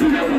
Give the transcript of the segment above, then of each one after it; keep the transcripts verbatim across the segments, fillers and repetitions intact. RealiTee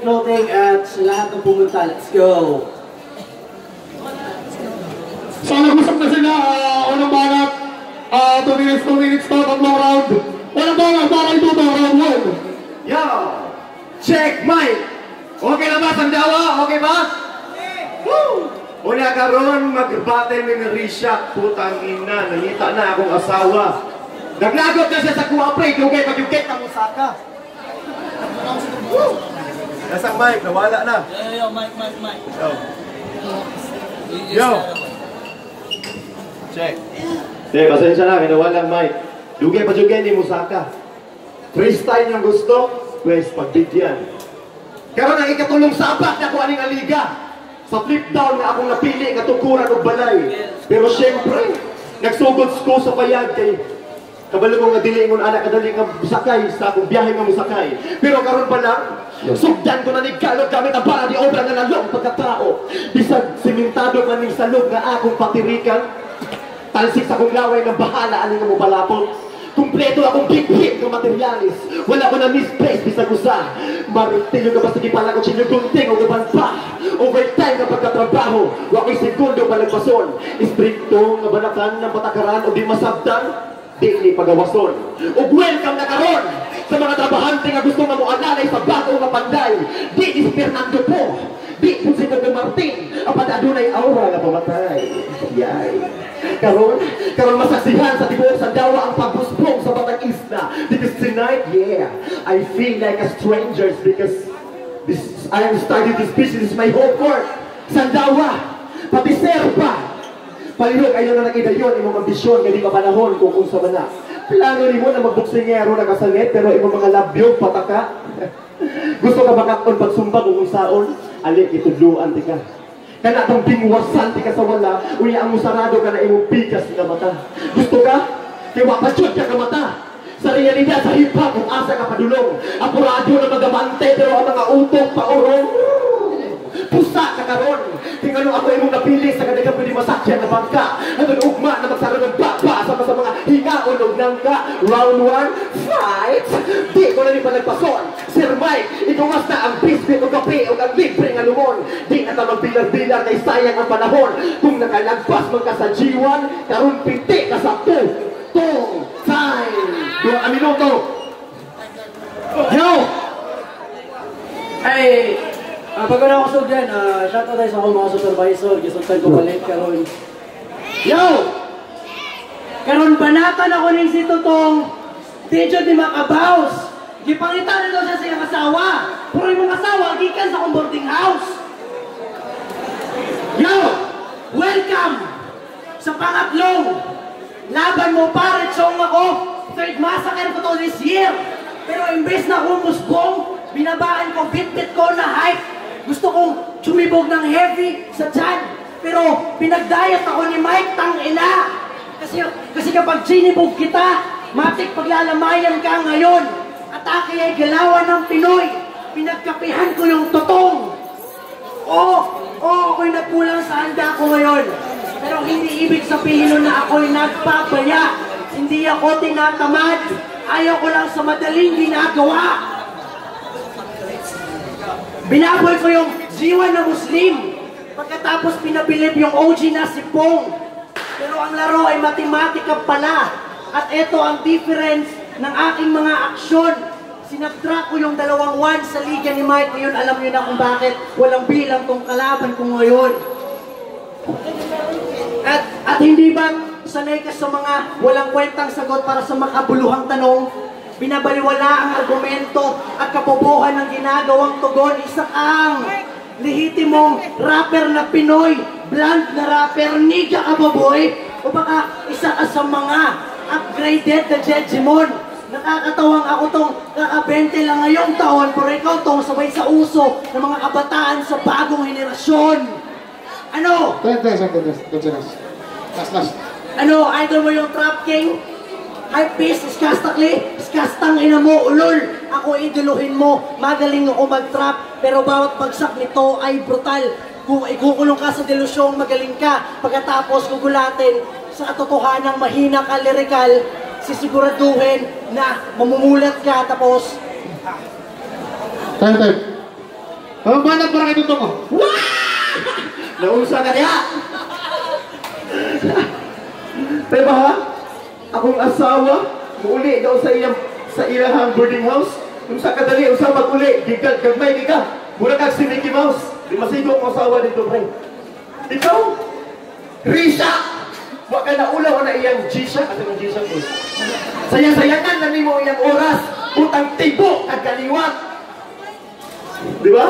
Clothing at sa lahat ng pumunta. Let's go! So, nag-usap na sila. Uh, unang banat. Uh, two minutes, two minutes to. Tatlong round. Unang banat. Para ito to. Round one. Yo! Check, Mike! Okay na ba? Sandawa? Okay ba? Okay! Woo! Una ka ron, mag-battle ni Resha. Putang ina. Nangita na akong asawa. Naglagot na siya sa kuwapre. Dugay pag-dugay ng Musaca. Woo! Nasang Mike, nawala na. Yo, yo, Mike, Mike, Mike. Yo. Yo. Check. Hey, pasensya na, nawala ang Mike. Dugay pa dugay ni Musaca. Freestyle niyang gusto, pwes pagbigyan. Karon ang ikatulong sapat na kung aning aliga. Sa flip down na akong napili, katukuran o balay. Pero siyempre, nagsugod ko sa payag kay kabalo mong nadili mong anak kadaling ang sakay sa akong biyahe mong sakay. Pero karon pa lang, sugdan ko na ni Galot gamit ang para di obra na lalong pagkatao. Bisag simentado man ng salog na akong patirikan. Talsik sa akong laway ng bahala, aling na mo palapot. Kumpleto akong big hit ng materialis. Wala ko na misplace, bisag usa. Maritilyo ka ba sa kipala kong sinugunting o gaban pa. Overtime na pagkatrabaho, wako'y segundo palagpason. Istrikto nga banakan ng patakaran o di masabdan. Di ni pagawason. O welcome na karon sa mga trabahante nga gusto nga moananay sa bago nga panday. Di ni si Fernando po. Di po si Coco Martin. Apat adunay aura nga pamatay. Yay. Karon, karon masaksihan sa tibuok sa dawa ang pagbuspong sa batang isla. Because tonight, yeah, I feel like a stranger because this, I am starting this speech. This is my home court. Sandawa, pati serpa. Palihog, ayaw na nakita yun, imong ambisyon, hindi ka panahon kung kung sa mana. Plano rin mo na magbuksingero na kasalit, pero imong mga labyog, pataka. Gusto ka bakakon pagsumpa kung kung saon, alik, itudluan, di ka. Kana tong bingwasan, di ka sa wala, uya ang musarado ka na imong bigas na mata. Gusto ka? Tiwapadyod ka ka mata. Sa realidad, sa hip-hop, kung asa ka padulong. Apurado na magamante, pero ang mga utok, paurong. Pusa ka karon. Tingnan mo ako imong napili sa kanila pwede masakyan na bangka. Anong ugma na magsara ng baba sama sa mga hingaon o nangka. Round one, fight! Di ko na rin pa nagpason. Sir Mike, ituwas na ang bisbit o kape o ang libre nga lumon. Di na tamang bilar-bilar kay sayang ang panahon. Kung nakalagpas magka sa G one, karon piti ka sa two, two, time! Yung aminuto! Yo! Ay! Uh, Pagod na ako dyan, uh, shout out tayo sa akong mga supervisor. Gisultan ko palit karon. Yo! Karon banatan ako rin si Tutong. Tidyo ni Macabaos. Gipangitan nito siya sa kasawa. Puro yung mga kasawa, gikan sa akong boarding house. Yo! Welcome! Sa pangatlong laban mo parit song ako. Third massacre ko to this year. Pero imbes na humusbong, binabaan ko, bitbit ko na hype. Gusto kong sumibog ng heavy sa tiyan, pero pinagdayat ako ni Mike, tangina. Kasi, kasi kapag sinibog kita, matik paglalamayan ka ngayon. Atake ay galawan ng Pinoy. Pinagkapihan ko yung Tutong. Oo, oo, ako'y nagkulang sa handa ko ngayon. Pero hindi ibig sabihin na ako'y nagpapaya. Hindi ako tinatamad. Ayaw ko lang sa madaling ginagawa. Binabol ko yung G one na Muslim. Pagkatapos pinabilib yung O G na si Pong. Pero ang laro ay matematika pala. At ito ang difference ng aking mga aksyon. Sinabtract ko yung dalawang one sa liga ni Mike. Ngayon alam niyo na kung bakit walang bilang tong kalaban ko ngayon. At, at hindi ba sanay ka sa mga walang kwentang sagot para sa makabuluhang tanong? Binabaliwala ang argumento at kabobohan ng ginagawang tugon. Isa ang lehitimong rapper na Pinoy, blunt na rapper, niga ka baboy, o baka isa ka sa mga upgraded na Jejimon. Nakakatawang ako tong kakabente lang ngayong taon, pero ikaw tong sabay sa uso ng mga kabataan sa bagong henerasyon. Ano? Ano, idol mo yung Trap King? High piece, iskastakli, iskastang ina mo, ulol. Ako iduluhin mo, magaling ako mag-trap, pero bawat bagsak nito ay brutal. Kung ikukulong ka sa delusyong magaling ka, pagkatapos gugulatin sa katotohanang mahina ka lirikal, sisiguraduhin na mamumulat ka, tapos... Time, time. Ang banat para kay Tutong ko. Nausa ka niya! Pero ba ha? Akong asawa, muuli daw sa iyang sa iyang boarding house. Nung sa kadali, usang mag-uli, gigad, gagmay, giga. Mula kag si Mickey Mouse. Di masigo ang asawa dito, bro. Ikaw, Resha! Huwag ka na ulaw na iyang G-Shock. At anong G-Shock ko? Sayang-sayangan na nimo iyang oras. Utang tibo at kaliwat. Di ba?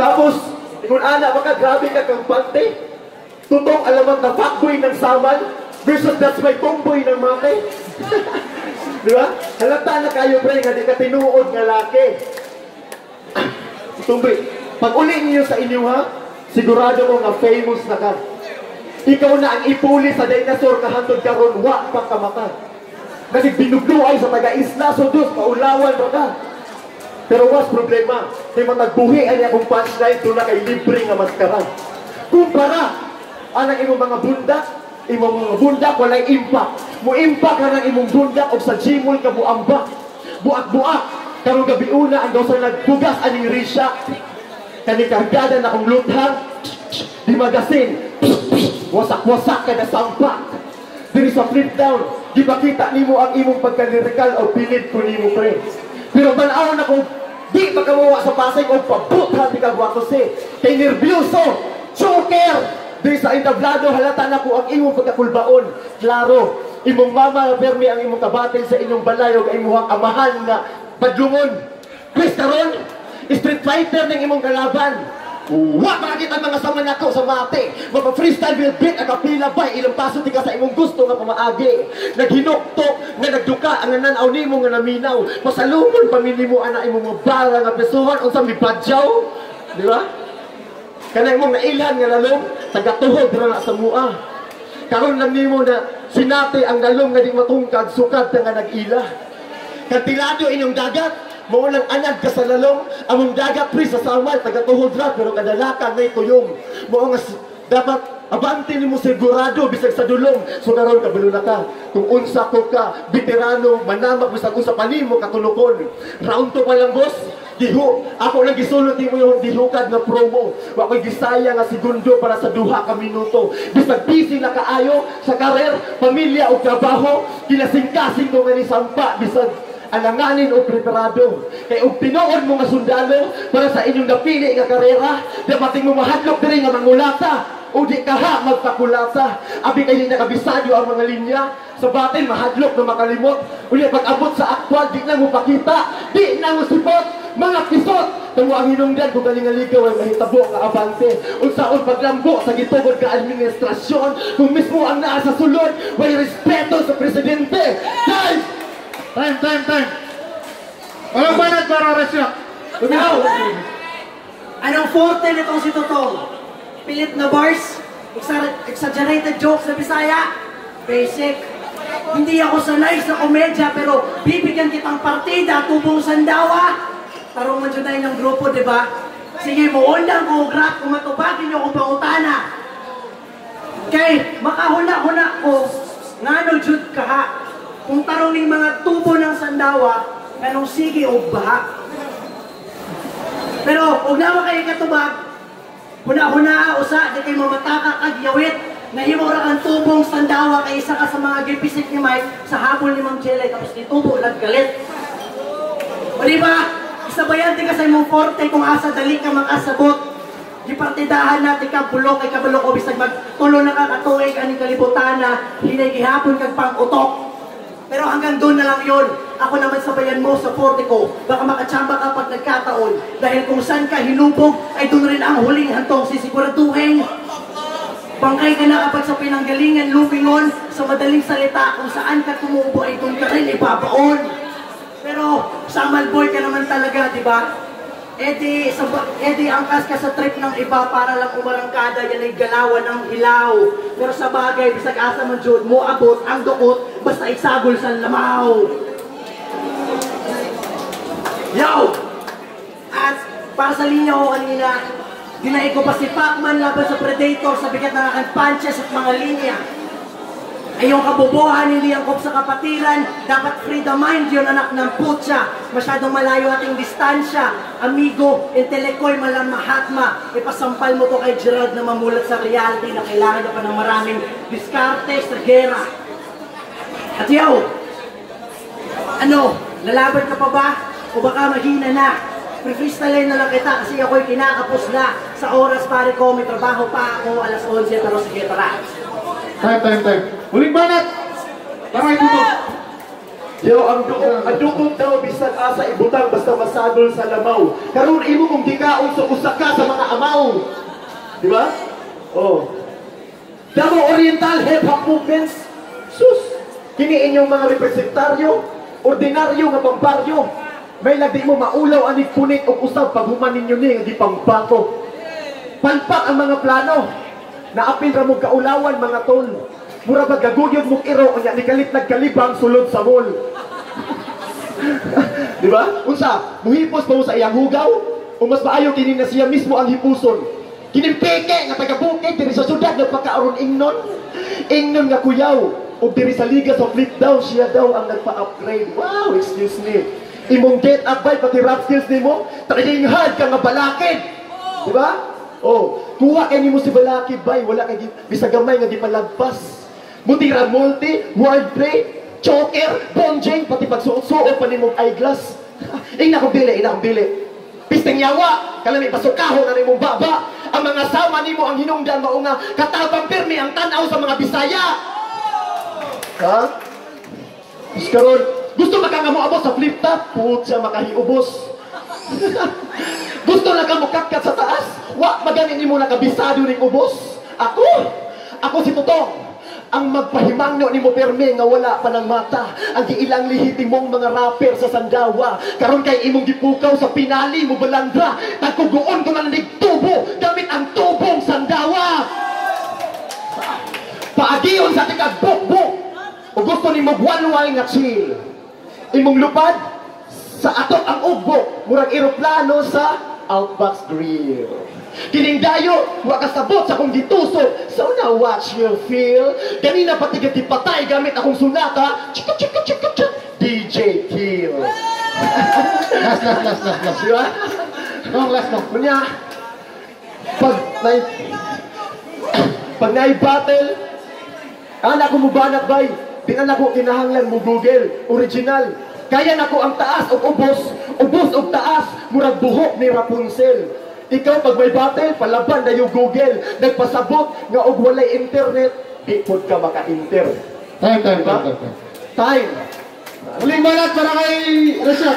Tapos, ikon ana, baka grabe ka kang bante. Tutong alamat na fuckboy ng saman. Versus that's my tomboy ng mami. Di ba? Halata na kayo, pre, nga di ka tinuod nga laki. Tomboy, pag uli niyo sa inyo, ha? Sigurado ko nga famous na ka. Ikaw na ang ipuli sa dinosaur na hantod ka ron, wak pa ka maka. Kasi binugluay sa taga-isla, so dos, paulawan mo ka. Pero was problema, may matagbuhian niya kung punchline, doon na kay libre nga maskara. Kumpara, anang iyong mga bundak, imong mga bundak walay impact. Mu-impact ka ng imong bundak o sa gymol ka buambak. Buak-buak. Karong gabi una, ang dosa nagbugas aning Resha. Kanikargada na kong luthang. Di magasin. Wasak-wasak ka na sampak. Diri sa flip down, gipakita nimo ang imong pagkalirikal o bilid ko nimo pre. Pero tanaw na kung di makamuha sa pasig o pabuthan di kagwa ko si. Kay nervyoso, choker, diri sa entablado halata na ko ang imong pagkakulbaon. Klaro, imong mama permi ang imong kabatin sa inyong balay o imong amahan na padlungon. Kristaron, street fighter ng imong kalaban. Uwa, bakit ang mga sama nako sa mate? Mapa-freestyle will beat ang kapila ba? Ilang paso tika sa imong gusto nga pamaagi. Naghinoktok, nga nagduka, ang nananaw ni mo nga naminaw. Masalumon, pamili mo anak imong mabara nga pesuhan o sa mibadyaw. Di ba? Kana imong nailan nga lalong, tagatuhod na sa mua. Karoon lang ni mo na sinate ang lalong nga di matungkad, sukad na nga nag-ila. Kantilado inyong dagat, maulang anad ka sa lalong, among dagat pre sa samal, taga-tuhod na, pero kadalakan na ituyong. Maungas, dapat abanti ni mo sigurado, bisag sa dulong, sunaron ka, balula ka. Kung unsa ko ka, veterano, manamak, bisag unsa panin mo, katulukon. Round two pa lang, boss. Diho, ako lang gisulot mo yung dihukad na promo. Wako'y gisaya nga segundo para sa duha ka minuto. Bisag busy na kaayo, sa karer, pamilya o trabaho, kinasing-kasing nung anisampa, bisag alanganin o preparado. Kaya og tinuod mga sundalo para sa inyong napili nga karera, dapating mo mahadlok diri nga mangulata o di ka ha magpakulata. Abi kay nakabisayo ang mga linya sa batin, mahadlok na makalimot. Uli pag-abot sa aktwal, di na mo pakita, di na mo sipot, mga kisot. Tungo ang hinungdan kung galingaligaw ay mahitabo nga abante. Unsaon paglambo sa gitugod ka administrasyon, kung mismo ang naa sa sulod, way respeto sa presidente. Guys! Time, time, time. Walang banat para Resha. Now, anong forte nitong si Tutong? Pilit na bars, exaggerated jokes na Bisaya, basic. Hindi ako sanay sa komedya, pero bibigyan kitang partida, tubong sandawa. Tarong man dyan ng grupo, di ba? Sige, muundang ko, grap, kumatubagin niyo kung pangutana. Okay, makahula-hula ko, ngano jud ka ha? Kung tarongin mga tubo ng sandawa, anong sige o baha. Pero huwag naman kayo katubag, huna-huna, usa, di kayo mamataka, kagyawit, nahimura kang tubong sandawa, kay isa ka sa mga gipisik ni Mike, sa habol ni Mang Jelle, tapos ni tubo, lag galit. O diba, isabayante ka sa imong forte, kung asa dali ka makasabot, gipartidahan natin ka, bulok, ay kabulok, obis, nagmagtulo na ka, katuig, aning kalibutan na, hinagihapon kag pang-utok. Pero hanggang doon na lang yun. Ako naman sabayan mo sa portico. Baka makachamba ka pag nagkataon. Dahil kung saan ka hinubog, ay doon rin ang huling hantong sisiguraduhin. Bangkay ka na kapag sa pinanggalingan lupingon, sa madaling salita, kung saan ka tumubo ay doon ka rin ipapaon. Pero samal boy ka naman talaga, di ba? E di, e di angkas ka sa trip ng iba para lang umarangkada, yan ay galawan ng hilaw. Pero sa bagay, bisag asa man jud, mo abot ang duot, basta isagol sa lamaw. Yo! At para sa linya ko kanina, dinaig ko pa si Pac-Man laban sa Predator sa bigat ng aking punches at mga linya. Ay yung kabubuhan, hindi angkop sa kapatiran, dapat free the mind yun anak ng putya. Masyadong malayo ating distansya. Amigo, intelekoy, malam mahatma. Ipasampal mo to kay Gerard na mamulat sa reality na kailangan na pa ng maraming diskarte sa gera. At yaw, ano, lalaban ka pa ba? O baka mahina na? Pre-freestyle na lang kita kasi ako'y kinakapos na sa oras pare ko. May trabaho pa ako, alas onse, pero sige, tara. Time, time, time. Huling banat! Tama, itutok! Yaw, ang dukong, ang dukong daw, bisag asa ibutang, basta masadol sa lamaw. Karoon, imo kung di ka, unsa-usa ka sa mga amaw. Di ba? Oh. Damo Oriental hip-hop movements. Sus! Kini inyong mga representaryo, ordinaryo nga pambaryo, may lagdi mo maulaw anig punit o usab paghuman ninyo ni nga gipampako. Panpak ang mga plano, naapil ra mo kaulawan mga tol, mura ba gagugyod mo iro, unya ni galit nagkalibang sulod sa mall. Di ba? Unsa, muhipos ba mo sa iyang hugaw? O mas maayo kini na siya mismo ang hipuson? Kinimpeke nga taga-bukid diri sa sudad na pagkaaron ingnon, ingnon nga kuyaw. O diri sa liga sa flip down, siya daw ang nagpa-upgrade. Wow, excuse me. Imong get up by pati rap skills ni mo, trying hard ka nga balakid. Di ba? Oh, kuha kayo ni mo si balakid bay, wala kay bisagamay nga di palagpas. butira multi, wordplay, choker, bonjeng, pati pagsuot-suot, panimog eyeglass. Ina kong bili, ina kong bili. Pisting yawa, kalami pasukaho na rin mong baba. Ang mga sama nimo ang hinungdan maunga, katabang pirmi ang tanaw sa mga Bisaya. Ha? Tapos karon, gusto makangamuabos sa flip top, puot siya makahiubos. Gusto na ka mukatkat sa taas, wa maganin nimo nakabisado ring ubos. Ako, ako si Tutong. Ang magpahimangno ni mo perme nga wala pa ng mata, ang giilang lihiting mong mga rapper sa Sandawa, karon kay imong gipukaw sa pinali mo balandra, tagkugoon ko na nagtubo gamit ang tubong Sandawa. Paagiyon sa tikagbukbuk o gusto ni mo walway nga chill, imong lupad sa atok ang ugbok, murang eroplano sa Outback Grill. Kining dayo, wa kasabot sa kong gitusok. So now watch your feel. Ganina patigati-patay gamit akong sunata. Chika chika chika chika. D J Kill. Last, last, last, last, last. Diba? Nung last na. Kunya, pag nai... pag nai-battle, anak ko mubanat bay. Dinan ako kinahanglan mo Google. Original. Kaya na ko ang taas o ubos. Ubos o taas. Murag buhok ni Rapunzel. Ikaw, pag may battle, palaban na yung Google. Nagpasabot nga og walay internet, di pod ka maka-inter. Time, time, diba? time, time. Time. Huling balat para kay Resha.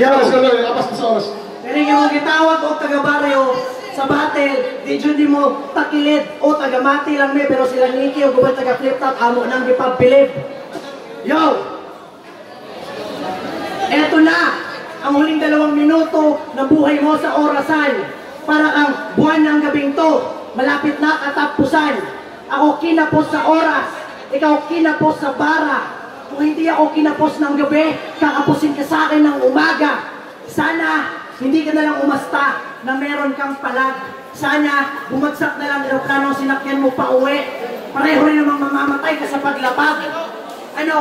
Yaw. Apas na sa oras. Kaya nga magitawag o taga-baryo sa battle, di dyan di mo takilid o taga-mati lang may, pero sila niki o gubay taga-flip-top, amo nang ipabilib. Yaw. Eto na ang huling dalawang minuto na buhay mo sa orasan. Para ang buwan ng gabing to, malapit na katapusan. Ako kinapos sa oras, ikaw kinapos sa bara. Kung hindi ako kinapos ng gabi, kakapusin ka sa akin ng umaga. Sana hindi ka nalang umasta na meron kang palag. Sana bumagsak na lang eroplano sinakyan mo pa uwi. Pareho rin namang mamamatay ka sa paglapag. Ano?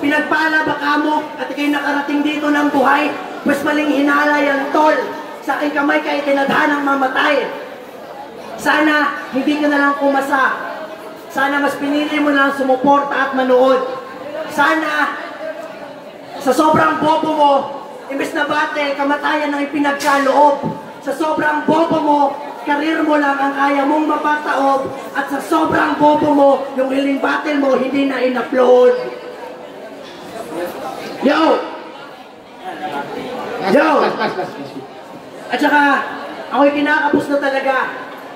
Pinagpala baka mo at ikay nakarating dito ng buhay, mas maling hinala yung tol sa aking kamay kahit tinadhanang mamatay. Sana hindi ka nalang kumasa. Sana mas pinili mo nalang sumuporta at manood. Sana sa sobrang bobo mo, imbes na bate, kamatayan ang ipinagkaloob. Sa sobrang bobo mo, karir mo lang ang kaya mong mapataob. At sa sobrang bobo mo, yung hiling battle mo hindi na in-upload. Yo! Yo! At saka, ako'y kinakapos na talaga.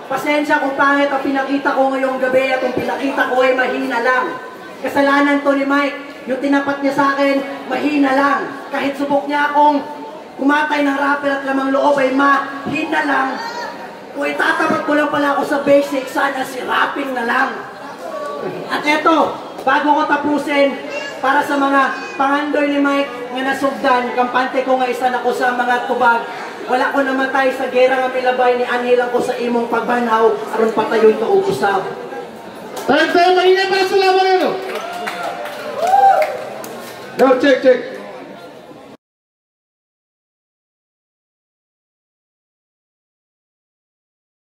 Pasensya kung pangit ang pinakita ko ngayong gabi at ang pinakita ko ay mahina lang. Kasalanan to ni Mike. Yung tinapat niya sa akin, mahina lang. Kahit subok niya akong kumatay ng rapper at lamang loob ay mahina lang. Kung itatapat ko lang pala ako sa basic, sana si rapping na lang. At eto, bago ko tapusin, para sa mga pangandoy ni Mike nga nasugdan, kampante ko nga isa na ko sa mga tubag. Wala ko namatay sa gera nga milabay ni Anilang ko sa imong pagbanhaw, aron patayon ka ubusaw. Talag tayo, mahina para sa laban ano? Now check, check.